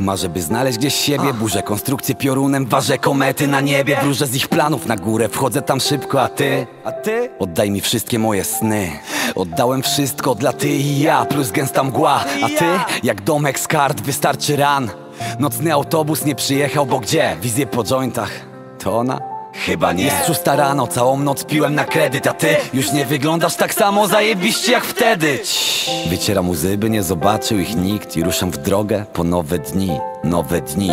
Marzę, by znaleźć gdzieś siebie. Burzę konstrukcję piorunem, ważę komety na niebie. Wróżę z ich planów na górę, wchodzę tam szybko. A ty? Oddaj mi wszystkie moje sny. Oddałem wszystko dla ty i ja, plus gęsta mgła. A ty? Jak domek z kart, wystarczy ran. Nocny autobus nie przyjechał, bo gdzie? Wizje po jointach. To ona? Chyba nie. Jest 6 rano, całą noc piłem na kredyt. A ty? Już nie wyglądasz tak samo zajebiście jak wtedy. Wycieram łzy, by nie zobaczył ich nikt. I ruszam w drogę po nowe dni. Nowe dni.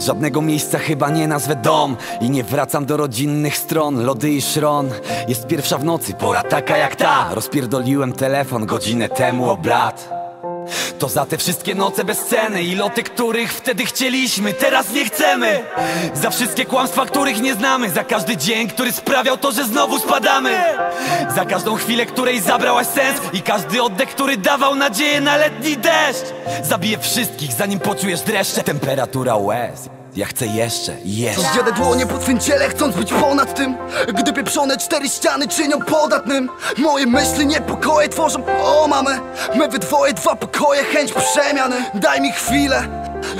Żadnego miejsca chyba nie nazwę dom. I nie wracam do rodzinnych stron. Lody i szron. Jest 1:00 w nocy, pora taka jak ta. Rozpierdoliłem telefon godzinę temu o blat. To za te wszystkie noce bez ceny i loty, których wtedy chcieliśmy, teraz nie chcemy. Za wszystkie kłamstwa, których nie znamy. Za każdy dzień, który sprawiał to, że znowu spadamy. Za każdą chwilę, której zabrałaś sens. I każdy oddech, który dawał nadzieję na letni deszcz. Zabiję wszystkich, zanim poczujesz dreszcze. Temperatura łez. Ja chcę jeszcze. Zjadę dłonie po twym ciele, chcąc być ponad tym. Gdy pieprzone 4 ściany czynią podatnym. Moje myśli, niepokoje tworzą omamę. My we dwoje, 2 pokoje, chęć przemiany. Daj mi chwilę,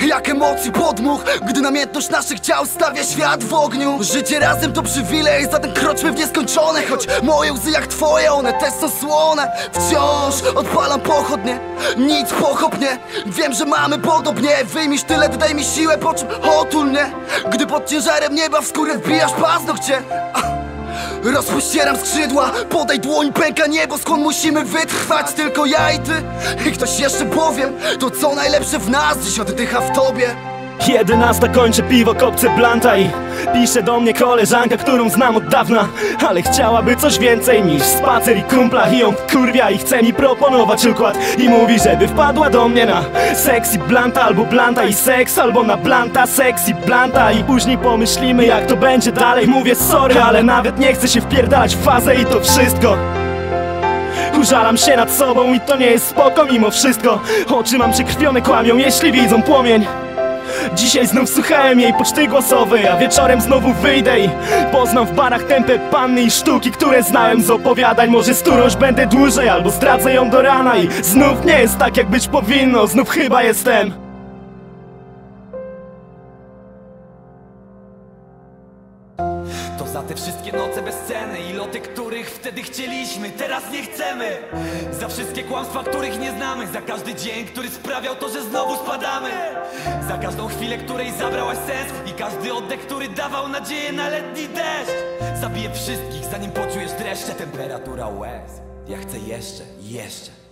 jak emocji podmuch, gdy namiętność naszych ciał stawia świat w ogniu. Życie razem to przywilej, zatem kroczmy w nieskończone. Choć moje łzy jak twoje, one też są słone. Wciąż odpalam pochodnie, nic pochopnie. Wiem, że mamy podobnie. Wyjmij sztylet, daj mi siłę, po czym otul mnie. Gdy pod ciężarem nieba w skórę wbijasz paznokcie. Rozpościeram skrzydła, podaj dłoń, pęka niebo, skąd musimy wytrwać? Tylko ja i ty, i ktoś jeszcze, powiem to, co najlepsze w nas dziś oddycha w tobie. 11 kończę piwo, kopcę blanta i pisze do mnie koleżanka, którą znam od dawna. Ale chciałaby coś więcej niż spacer i kumpla. I ją kurwia i chce mi proponować układ. I mówi, żeby wpadła do mnie na seks i blanta, albo blanta i seks, albo na blanta, seks i blanta. I później pomyślimy, jak to będzie dalej. Mówię sorry, ale nawet nie chcę się wpierdalać w fazę i to wszystko. Żalam się nad sobą i to nie jest spoko mimo wszystko. Oczy mam przekrwione, kłamią, jeśli widzą płomień. Dzisiaj znów słuchałem jej poczty głosowej, a wieczorem znowu wyjdę i poznam w barach tempę panny i sztuki, które znałem z opowiadań. Może z którąś będę dłużej, albo zdradzę ją do rana. I znów nie jest tak, jak być powinno, znów chyba jestem. To za te wszystkie noce bez ceny i loty, których wtedy chcieliśmy, teraz nie chcemy. Za wszystkie kłamstwa, których nie znamy. Za każdy dzień, który sprawiał to, że znowu spadamy. Za każdą chwilę, której zabrałaś sens. I każdy oddech, który dawał nadzieję na letni deszcz. Zabiję wszystkich, zanim poczujesz dreszcze. Temperatura łez. Ja chcę jeszcze.